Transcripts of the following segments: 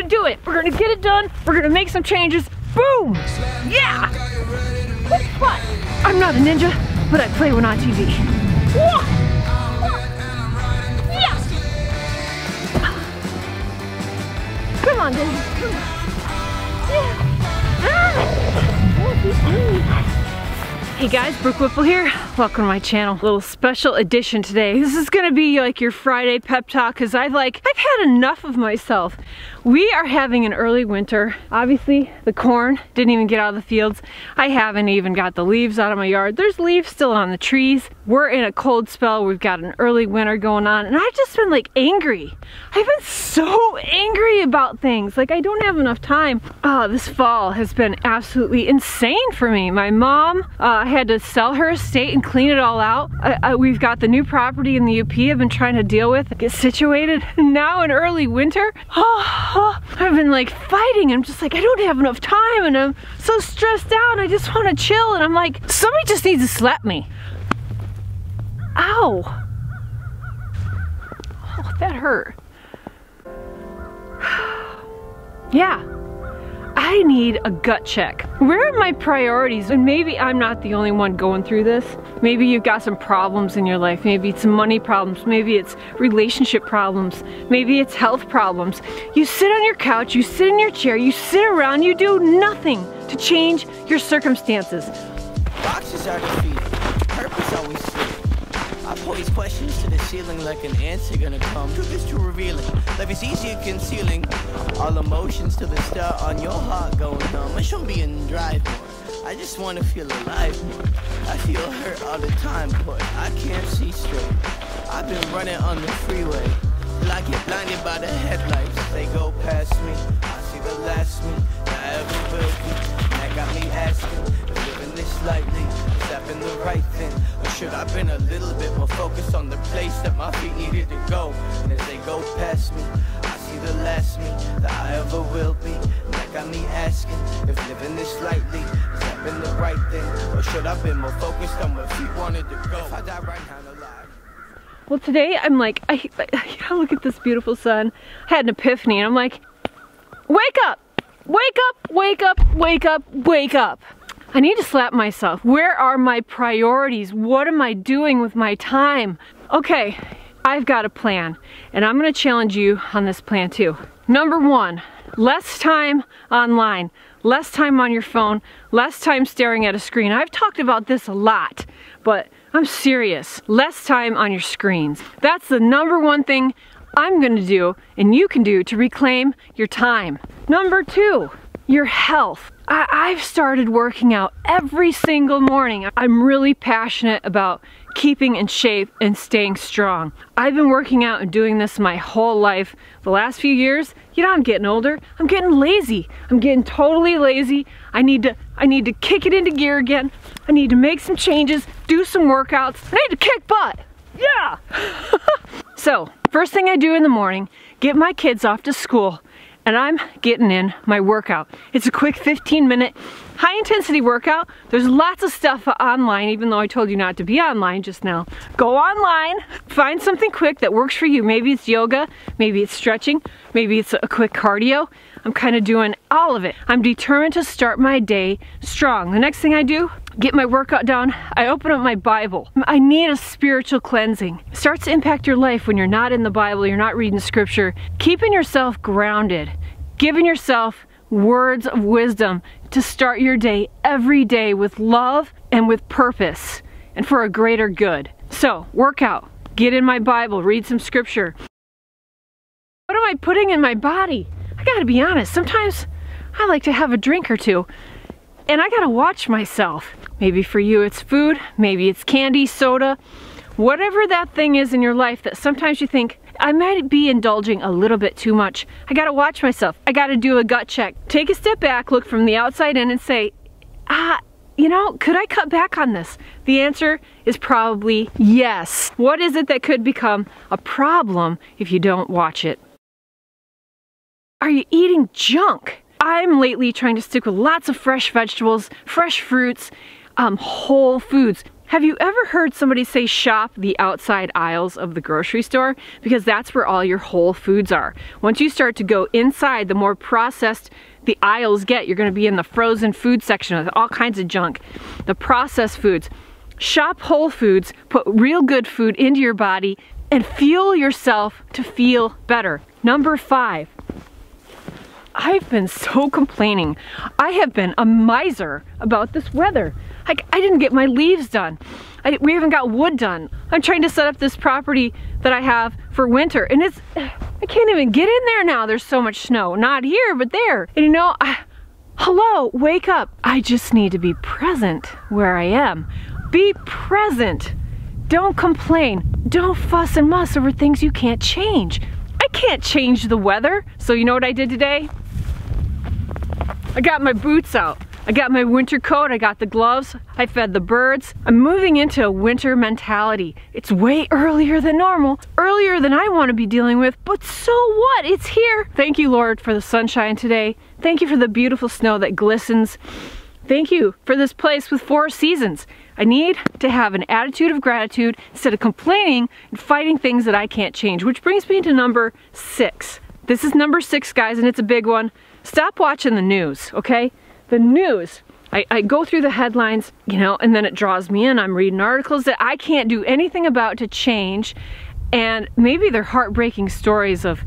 gonna do it. We're gonna get it done. We're gonna make some changes. Boom! Yeah! What's fun? I'm not a ninja, but I play one on TV. Whoa! Come on, David. Come on. Yeah. Ah. Hey guys, Brooke Whipple here. Welcome to my channel. Little special edition today. This is gonna be like your Friday pep talk because I've had enough of myself. We are having an early winter. Obviously, the corn didn't even get out of the fields. I haven't even got the leaves out of my yard. There's leaves still on the trees. We're in a cold spell. We've got an early winter going on, and I've just been like angry. I've been so angry about things. Like, I don't have enough time. This fall has been absolutely insane for me. My mom had to sell her estate and clean it all out. We've got the new property in the UP I've been trying to deal with, get situated. Now in early winter, I've been like fighting. I'm just like, I don't have enough time and I'm so stressed out. I just want to chill, and I'm like, somebody just needs to slap me. Ow. Oh, that hurt. Yeah. I need a gut check. Where are my priorities? And maybe I'm not the only one going through this. Maybe you've got some problems in your life. Maybe it's money problems. Maybe it's relationship problems. Maybe it's health problems. You sit on your couch, you sit in your chair, you sit around, you do nothing to change your circumstances. Boxes are defeated. Purpose always sleep. I pose questions to the ceiling like an answer gonna come. Truth is too revealing. Life is easier concealing. All emotions to the star on your heart going numb. I should be in drive more. I just wanna feel alive more. I feel hurt all the time, but I can't see straight. I've been running on the freeway. Like you're blinded by the headlights. They go past me. I see the last me. I ever will be. That got me asking. Living this lightly. Is that been the right thing? Or should I been a little bit more focused on the place that my feet needed to go? And as they go past me, the last me that I ever will be. That got me asking if living this lightly has that been the right thing, or should I have been more focused on what she wanted to go? If I die right now, alive. Well, today I'm like, I look at this beautiful sun. I had an epiphany, and I'm like, wake up, wake up, wake up, wake up, wake up. I need to slap myself. Where are my priorities? What am I doing with my time? Okay. I've got a plan, and I'm gonna challenge you on this plan too. Number 1, less time online, less time on your phone, less time staring at a screen. I've talked about this a lot, but I'm serious. Less time on your screens. That's the number 1 thing I'm gonna do, and you can do to reclaim your time. Number 2, your health. I've started working out every single morning. I'm really passionate about keeping in shape and staying strong. I've been working out and doing this my whole life. The last few years, you know, I'm getting older. I'm getting lazy. I'm getting totally lazy. I need to kick it into gear again. I need to make some changes, do some workouts. I need to kick butt. Yeah. So, first thing I do in the morning, get my kids off to school, and I'm getting in my workout. It's a quick 15-minute high intensity workout. There's lots of stuff online, even though I told you not to be online just now. Go online, find something quick that works for you. Maybe it's yoga, maybe it's stretching, maybe it's a quick cardio. I'm kind of doing all of it. I'm determined to start my day strong. The next thing I do, get my workout down, I open up my Bible. I need a spiritual cleansing. It starts to impact your life when you're not in the Bible, you're not reading scripture. Keeping yourself grounded, giving yourself words of wisdom to start your day every day with love and with purpose and for a greater good. So, workout, get in my Bible, read some scripture. What am I putting in my body? I gotta be honest, sometimes I like to have a drink or two, and I gotta watch myself. Maybe for you it's food, maybe it's candy, soda, whatever that thing is in your life that sometimes you think, I might be indulging a little bit too much. I gotta watch myself. I gotta do a gut check. Take a step back, look from the outside in and say, you know, could I cut back on this? The answer is probably yes. What is it that could become a problem if you don't watch it? Are you eating junk? I'm lately trying to stick with lots of fresh vegetables, fresh fruits, whole foods. Have you ever heard somebody say shop the outside aisles of the grocery store? Because that's where all your whole foods are. Once you start to go inside, the more processed the aisles get, you're gonna be in the frozen food section with all kinds of junk, the processed foods. Shop whole foods, put real good food into your body, and fuel yourself to feel better. Number 5. I've been so complaining. I have been a miser about this weather. Like, I didn't get my leaves done. We haven't got wood done. I'm trying to set up this property that I have for winter, and I can't even get in there now. There's so much snow. Not here, but there. And you know, hello, wake up. I just need to be present where I am. Be present. Don't complain. Don't fuss and muss over things you can't change. I can't change the weather. So you know what I did today? I got my boots out. I got my winter coat, I got the gloves, I fed the birds. I'm moving into a winter mentality. It's way earlier than normal, earlier than I want to be dealing with, but so what? It's here. Thank you, Lord, for the sunshine today. Thank you for the beautiful snow that glistens. Thank you for this place with 4 seasons. I need to have an attitude of gratitude instead of complaining and fighting things that I can't change, which brings me to number 6. This is number 6, guys, and it's a big one. Stop watching the news, okay? The news, I go through the headlines, you know, and then it draws me in. I'm reading articles that I can't do anything about to change, and maybe they're heartbreaking stories of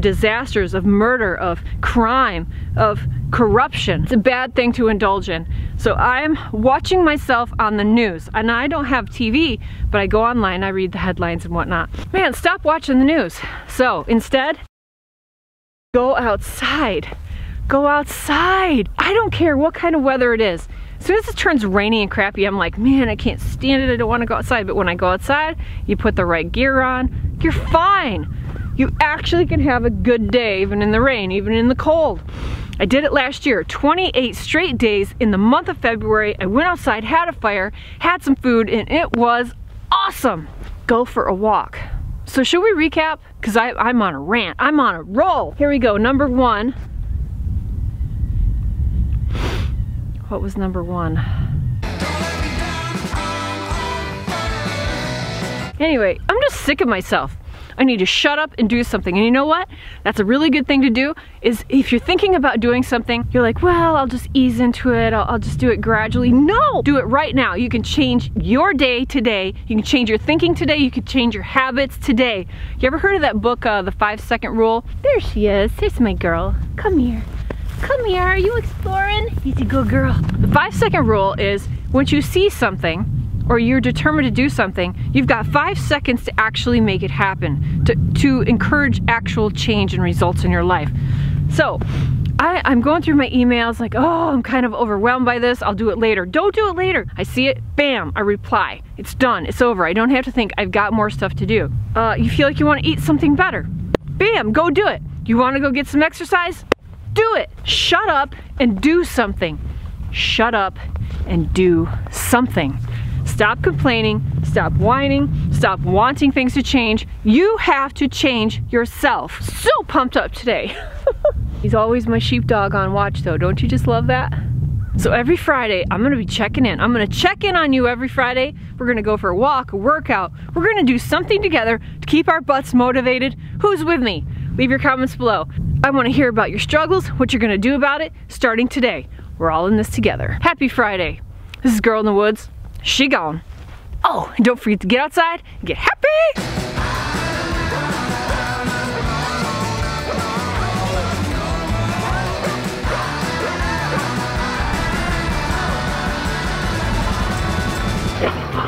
disasters, of murder, of crime, of corruption. It's a bad thing to indulge in. So I'm watching myself on the news, and I don't have TV, but I go online, I read the headlines and whatnot. Man, stop watching the news. So instead, go outside. Go outside. I don't care what kind of weather it is. As soon as it turns rainy and crappy, I'm like, man, I can't stand it. I don't want to go outside. But when I go outside, you put the right gear on, you're fine. You actually can have a good day even in the rain, even in the cold. I did it last year, 28 straight days in the month of February. I went outside, had a fire, had some food, and it was awesome. Go for a walk. So should we recap? Because I'm on a rant. I'm on a roll. Here we go. Number 1. What was number 1? Anyway, I'm just sick of myself. I need to shut up and do something. And you know what? That's a really good thing to do, is if you're thinking about doing something, you're like, well, I'll just ease into it. I'll just do it gradually. No, do it right now. You can change your day today. You can change your thinking today. You can change your habits today. You ever heard of that book, The 5 Second Rule? There she is. There's my girl. Come here. Come here, are you exploring? He's a good girl. The 5 second rule is, once you see something, or you're determined to do something, you've got 5 seconds to actually make it happen, to encourage actual change and results in your life. So, I'm going through my emails like, oh, I'm kind of overwhelmed by this, I'll do it later. Don't do it later. I see it, bam, I reply. It's done, it's over. I don't have to think, I've got more stuff to do. You feel like you want to eat something better. Bam, go do it. You want to go get some exercise? Do it. Shut up and do something. Shut up and do something. Stop complaining, stop whining, stop wanting things to change. You have to change yourself. So pumped up today. He's always my sheepdog on watch though. Don't you just love that? So every Friday, I'm gonna be checking in. I'm gonna check in on you every Friday. We're gonna go for a walk, a workout. We're gonna do something together to keep our butts motivated. Who's with me? Leave your comments below. I want to hear about your struggles, what you're going to do about it, starting today. We're all in this together. Happy Friday. This is Girl in the Woods. She gone. Oh, and don't forget to get outside and get happy.